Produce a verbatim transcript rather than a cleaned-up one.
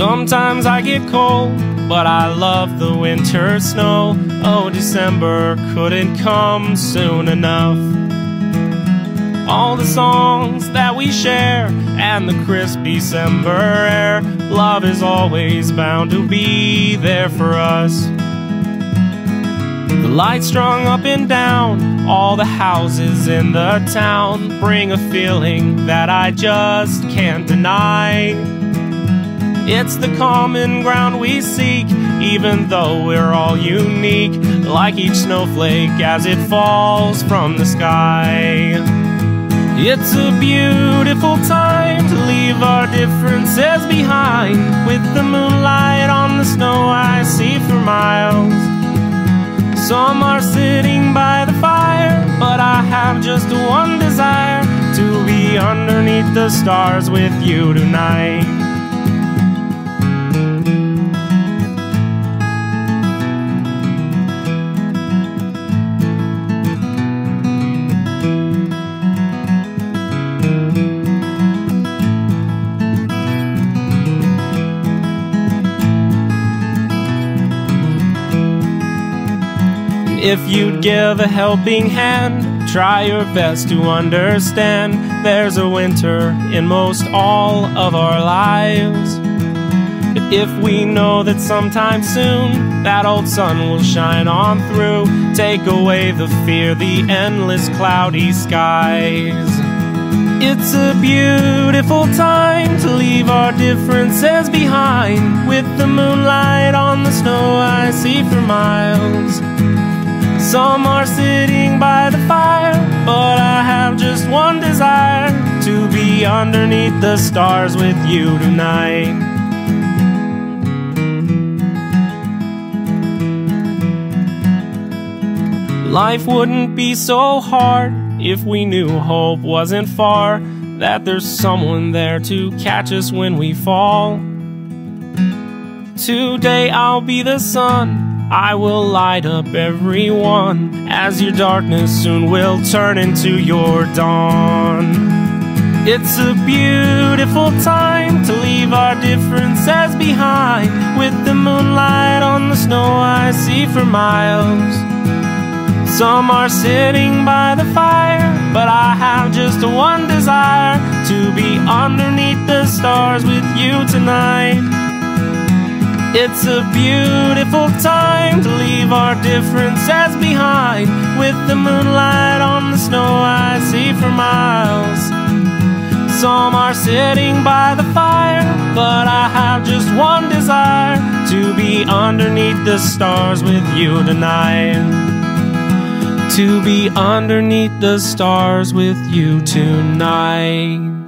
Sometimes I get cold, but I love the winter snow. Oh, December couldn't come soon enough. All the songs that we share and the crisp December air, love is always bound to be there for us. The lights strung up and down all the houses in the town bring a feeling that I just can't deny. It's the common ground we seek, even though we're all unique, like each snowflake as it falls from the sky. It's a beautiful time to leave our differences behind. With the moonlight on the snow, I see for miles. Some are sitting by the fire, but I have just one desire: to be underneath the stars with you tonight. If you'd give a helping hand, try your best to understand there's a winter in most all of our lives. If we know that sometime soon that old sun will shine on through, take away the fear, the endless cloudy skies. It's a beautiful time to leave our differences behind. With the moonlight on the snow, I see for miles. Some are sitting by the fire, but I have just one desire: to be underneath the stars with you tonight. Life wouldn't be so hard if we knew hope wasn't far, that there's someone there to catch us when we fall. Today I'll be the sun, I will light up everyone, as your darkness soon will turn into your dawn. It's a beautiful time to leave our differences behind. With the moonlight on the snow, I see for miles. Some are sitting by the fire, but I have just one desire: to be underneath the stars with you tonight. It's a beautiful time to leave our differences behind. With the moonlight on the snow, I see for miles. Some are sitting by the fire, but I have just one desire: to be underneath the stars with you tonight. To be underneath the stars with you tonight.